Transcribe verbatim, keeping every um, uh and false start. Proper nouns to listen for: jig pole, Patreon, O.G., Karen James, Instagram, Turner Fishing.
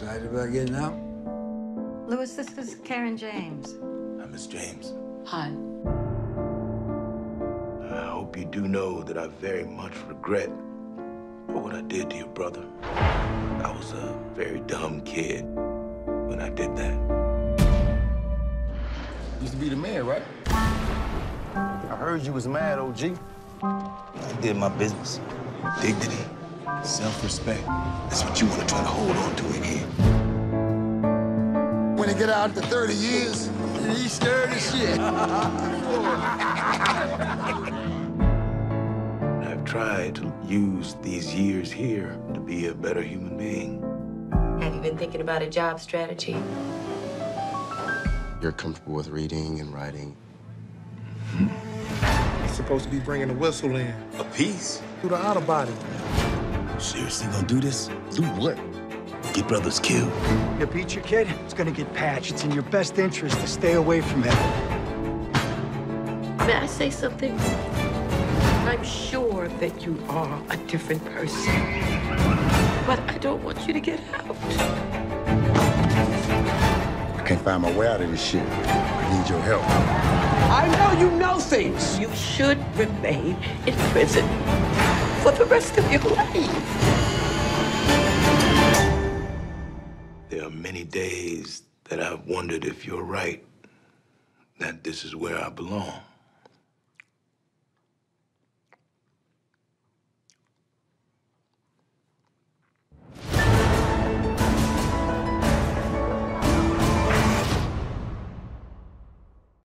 Excited about getting out? Lewis, this is Karen James. Hi, Miss James. Hi. I hope you do know that I very much regret what I did to your brother. I was a very dumb kid when I did that. Used to be the man, right? I heard you was mad, O G I did my business. Dignity, self-respect. That's what you want to try to hold on to in here. When they get out to thirty years, he's scared as shit. I've tried to use these years here to be a better human being. Have you been thinking about a job strategy? You're comfortable with reading and writing. Mm-hmm. Supposed to be bringing a whistle in. A piece? Through the outer body. Seriously gonna do this? Do what? Your brother's killed. You beat your kid, it's gonna get patched. It's in your best interest to stay away from him. May I say something? I'm sure that you are a different person. But I don't want you to get out. I can't find my way out of this shit. I need your help. I know you know things. You should remain in prison for the rest of your life. There are many days that I've wondered if you're right, that this is where I belong.